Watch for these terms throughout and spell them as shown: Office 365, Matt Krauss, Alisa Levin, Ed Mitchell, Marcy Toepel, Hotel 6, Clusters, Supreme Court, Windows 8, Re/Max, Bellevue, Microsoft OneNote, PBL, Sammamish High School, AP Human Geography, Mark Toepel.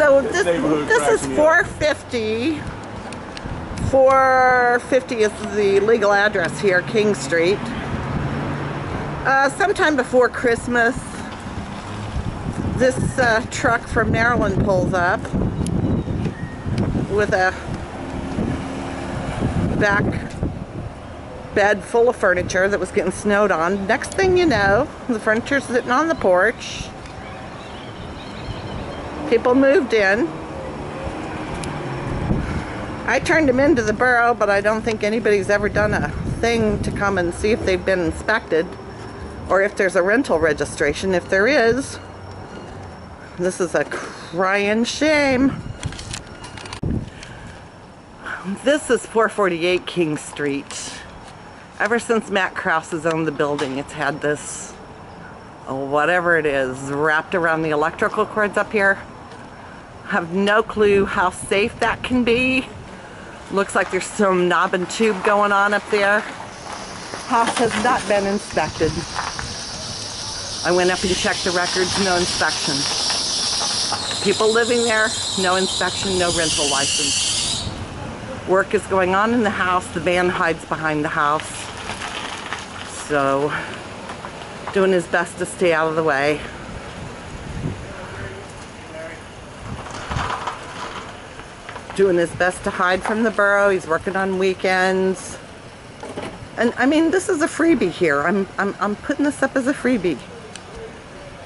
So this is $4.50. $4.50 is the legal address here, King Street. Sometime before Christmas, this truck from Maryland pulls up with a back bed full of furniture that was getting snowed on. Next thing you know, the furniture's sitting on the porch. People moved in. I turned them into the borough, but I don't think anybody's ever done a thing to come and see if they've been inspected or if there's a rental registration. If there is, this is a crying shame. This is 448 King Street. Ever since Matt Krauss has owned the building, it's had this, whatever it is, wrapped around the electrical cords up here. I have no clue how safe that can be. Looks like there's some knob and tube going on up there. House has not been inspected. I went up and checked the records, no inspection. People living there, no inspection, no rental license. Work is going on in the house. The van hides behind the house. So, doing his best to stay out of the way. Doing his best to hide from the borough. He's working on weekends. And I mean, this is a freebie here. I'm putting this up as a freebie.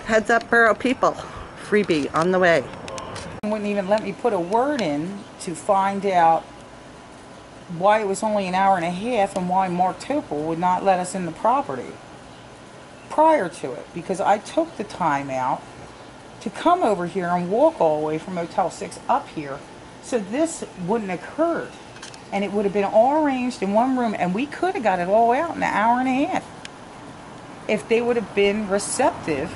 Heads up, borough people. Freebie on the way. Wouldn't even let me put a word in to find out why it was only an hour and a half and why Mark Toepel would not let us in the property prior to it, because I took the time out to come over here and walk all the way from Hotel 6 up here, so this wouldn't have occurred. And it would have been all arranged in one room, and we could have got it all out in an hour and a half if they would have been receptive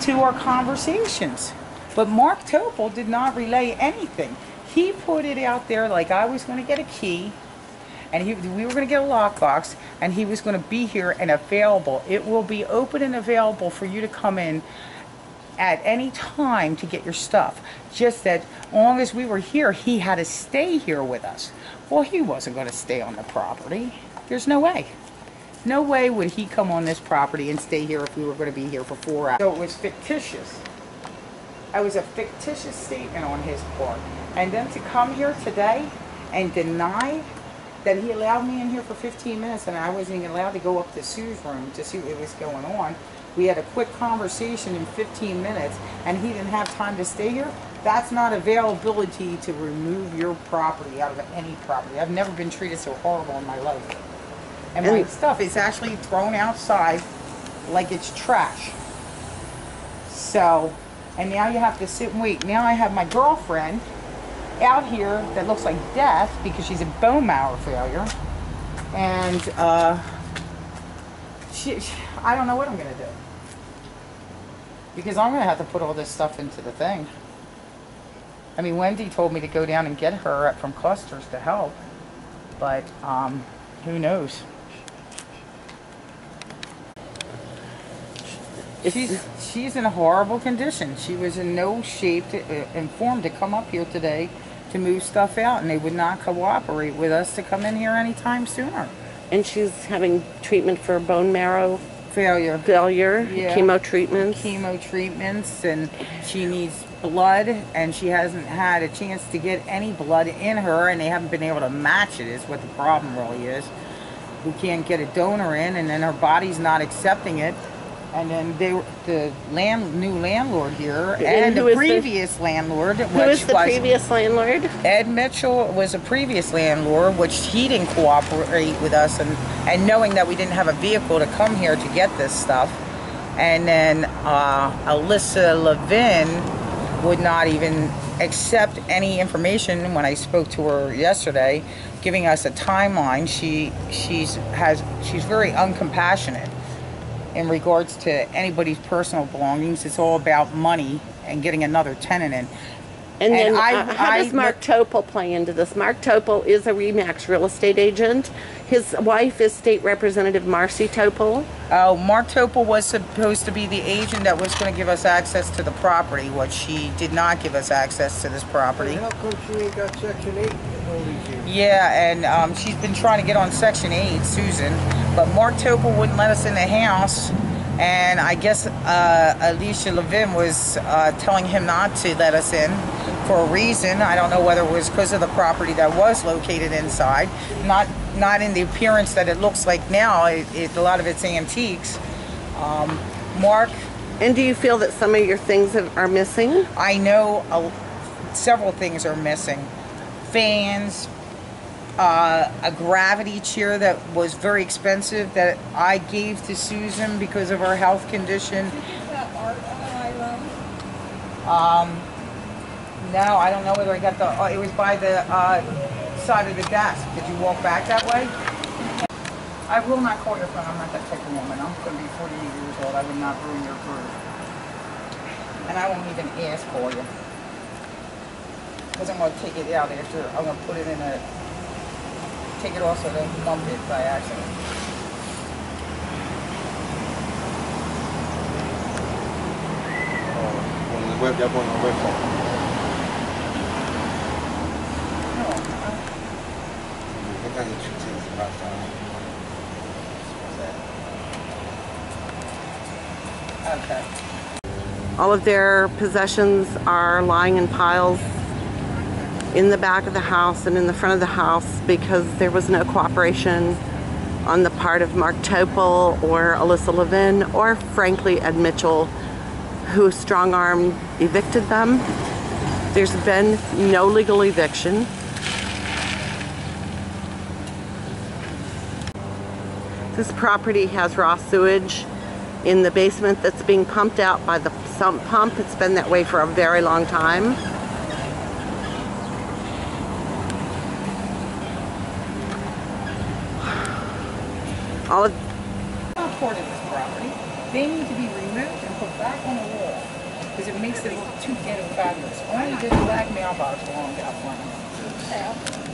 to our conversations. But Mark Toepel did not relay anything. He put it out there like I was going to get a key, and we were going to get a lockbox, and he was going to be here and available. It will be open and available for you to come in at any time to get your stuff. Just that long as we were here, he had to stay here with us. Well, he wasn't going to stay on the property. There's no way. No way would he come on this property and stay here if we were going to be here for 4 hours. So it was fictitious. It was a fictitious statement on his part. And then to come here today and deny that he allowed me in here for 15 minutes and I wasn't even allowed to go up to Sue's room to see what was going on. We had a quick conversation in 15 minutes and he didn't have time to stay here. That's not availability to remove your property out of any property. I've never been treated so horrible in my life. And my stuff is actually thrown outside like it's trash. So, and now you have to sit and wait. Now I have my girlfriend out here that looks like death because she's a bone marrow failure. And I don't know what I'm going to do, because I'm going to have to put all this stuff into the thing. I mean, Wendy told me to go down and get her from Clusters to help, but who knows? She's in a horrible condition. She was in no shape and form to come up here today to move stuff out, and they would not cooperate with us to come in here anytime sooner. And she's having treatment for bone marrow failure. Yeah. Chemo treatments. And she needs blood, and she hasn't had a chance to get any blood in her, and they haven't been able to match it, is what the problem really is. We can't get a donor in, and then her body's not accepting it. And then the new landlord here, and the previous landlord. Who was the previous landlord? Ed Mitchell was a previous landlord, which he didn't cooperate with us, and knowing that we didn't have a vehicle to come here to get this stuff. And then Alisa Levin would not even accept any information when I spoke to her yesterday, giving us a timeline. She's very uncompassionate in regards to anybody's personal belongings. It's all about money and getting another tenant in. And then how does Mark Toepel play into this? Mark Toepel is a Re/Max real estate agent. His wife is State Representative Marcy Toepel. Oh, Mark Toepel was supposed to be the agent that was going to give us access to the property, which she did not give us access to this property. How come she ain't got Section 8 all these years? Yeah, and she's been trying to get on Section 8, Susan, but Mark Toepel wouldn't let us in the house. And I guess Alisa Levin was telling him not to let us in for a reason. I don't know whether it was because of the property that was located inside, not in the appearance that it looks like now. A lot of it's antiques. Mark. And do you feel that some of your things are missing? I know several things are missing. Fans. A gravity chair that was very expensive that I gave to Susan because of her health condition. Did you get that art on my loan? No, I don't know whether I got the, it was by the side of the desk. Did you walk back that way? I will not call your phone. I'm not that type of woman. I'm going to be 48 years old. I will not ruin your career. And I won't even ask for you. Because I'm going to take it out after. I'm going to put it in a... Take it off so they bumped it by accident. On the web, that one on the website. No. I got the two things about time. What's that? Okay. All of their possessions are lying in piles in the back of the house and in the front of the house because there was no cooperation on the part of Mark Toepel or Alisa Levin or, frankly, Ed Mitchell, who strong-armed evicted them. There's been no legal eviction. This property has raw sewage in the basement that's being pumped out by the sump pump. It's been that way for a very long time. All reported this property. They need to be removed and put back on the wall because it makes it too ghetto fabulous. Why did the black mailbox belong to California?